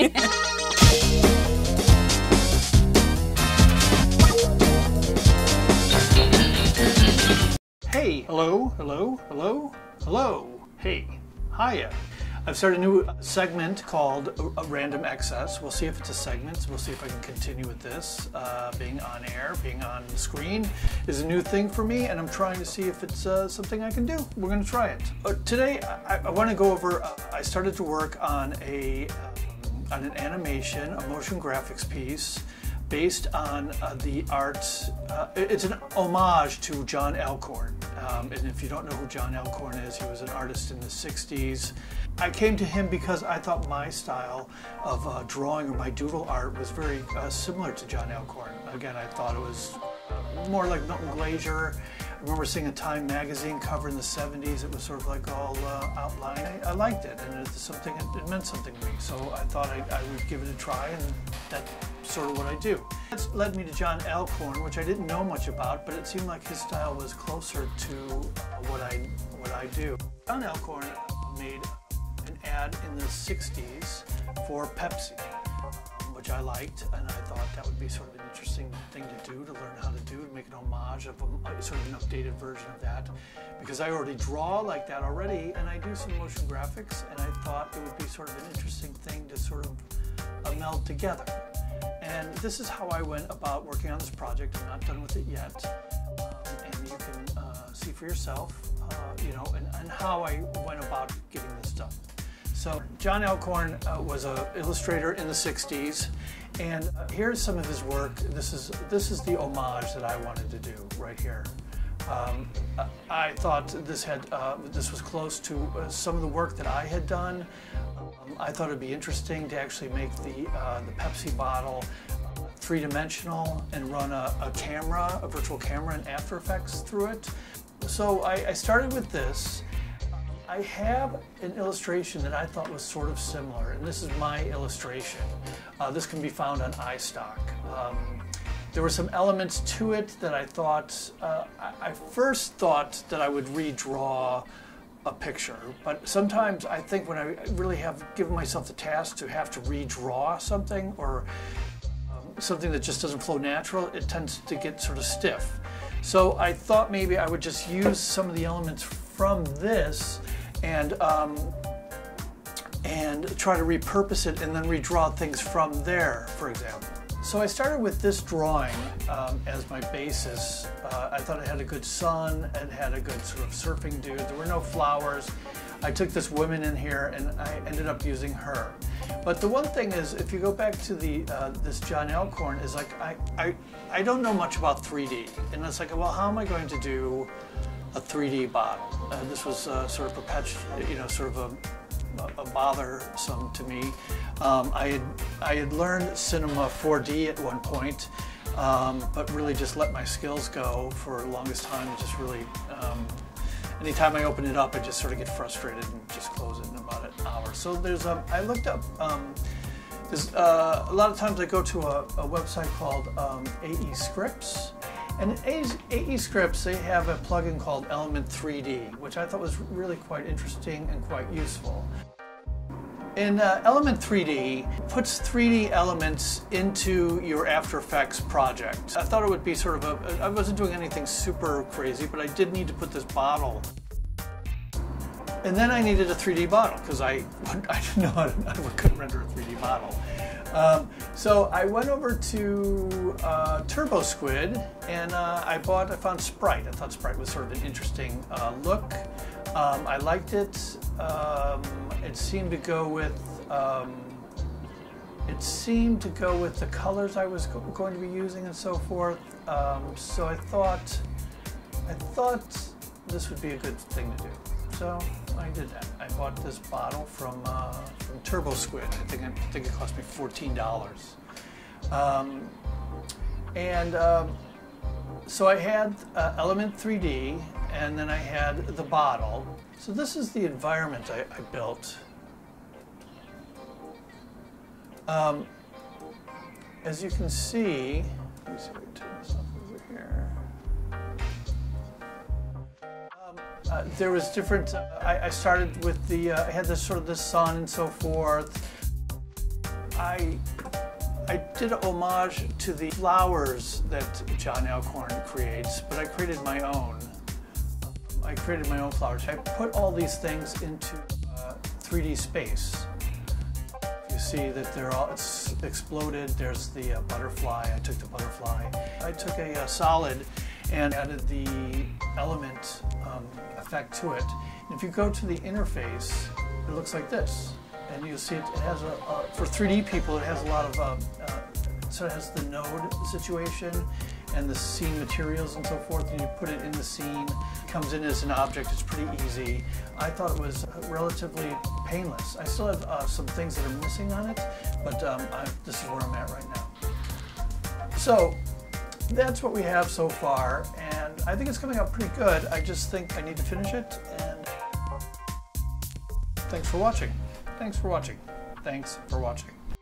Hey, hello, hello, hello, hello, hey, hiya. I've started a new segment called Random Excess. We'll see if it's a segment. So we'll see if I can continue with this. Being on air, being on the screen is a new thing for me, and I'm trying to see if it's something I can do. We're going to try it. Today, I want to go over, I started to work on an animation, a motion graphics piece, based on the art, it's an homage to John Alcorn. And if you don't know who John Alcorn is, he was an artist in the 60s. I came to him because I thought my style of drawing or my doodle art was very similar to John Alcorn. Again, I thought it was more like Milton Glaser. I remember seeing a Time magazine cover in the 70s. It was sort of like all outlined. I liked it, and it meant something to me. So I thought I would give it a try, and that's sort of what I do. That's led me to John Alcorn, which I didn't know much about, but it seemed like his style was closer to what I do. John Alcorn made an ad in the 60s for Pepsi, which I liked, and I thought that would be sort of an interesting thing to do, to learn how to do, to make an homage of sort of an updated version of that, because I already draw like that already, and I do some motion graphics, and I thought it would be sort of an interesting thing to sort of meld together. And this is how I went about working on this project. I'm not done with it yet, and you can see for yourself, you know, and how I went about getting this done. So John Alcorn was an illustrator in the 60s, and here's some of his work. This is the homage that I wanted to do right here. I thought this was close to some of the work that I had done. I thought it'd be interesting to actually make the Pepsi bottle three-dimensional and run a virtual camera in After Effects through it. So I started with this. I have an illustration that I thought was sort of similar, and this is my illustration. This can be found on iStock. There were some elements to it that I thought, I first thought that I would redraw a picture, but sometimes I think when I really have given myself the task to have to redraw something, or something that just doesn't flow natural, it tends to get sort of stiff. So I thought maybe I would just use some of the elements from this and try to repurpose it and then redraw things from there, for example. So I started with this drawing as my basis. I thought it had a good sun, it had a good sort of surfing dude, there were no flowers. I took this woman in here and I ended up using her. But the one thing is, if you go back to this John Alcorn, is like I don't know much about 3D, and it's like, well, how am I going to do a 3D bottle? This was sort of perpetual, you know, sort of a bothersome to me. I had learned Cinema 4D at one point, but really just let my skills go for the longest time. Just really, anytime I open it up, I just sort of get frustrated and just close it in about an hour. So there's I looked up. A lot of times I go to a website called AE Scripts. And AE Scripts, they have a plugin called Element 3D, which I thought was really quite interesting and quite useful. And Element 3D puts 3D elements into your After Effects project. I thought it would be sort of I wasn't doing anything super crazy, but I did need to put this bottle. And then I needed a 3D bottle, because I didn't know I couldn't render a 3D bottle. So I went over to TurboSquid, and I found Sprite. I thought Sprite was sort of an interesting look. I liked it. It seemed to go with the colors I was going to be using and so forth. So I thought this would be a good thing to do. So I did that. I bought this bottle from TurboSquid. I think it cost me $14. So I had Element 3D, and then I had the bottle. So this is the environment I built. As you can see, let me see if I can turn this off over here. There was different. I started with I had this sort of sun and so forth. I did a homage to the flowers that John Alcorn creates, but I created my own. I created my own flowers. I put all these things into 3D space. You see that they're all, it's exploded. There's the butterfly. I took the butterfly. I took a solid and added the element effect to it. And if you go to the interface, it looks like this. And you see it has a, for 3D people, it has a lot of, so it has the node situation and the scene materials and so forth, and you put it in the scene, it comes in as an object, it's pretty easy. I thought it was relatively painless. I still have some things that are missing on it, but this is where I'm at right now. So that's what we have so far, and I think it's coming out pretty good. I just think I need to finish it, and thanks for watching. Thanks for watching. Thanks for watching.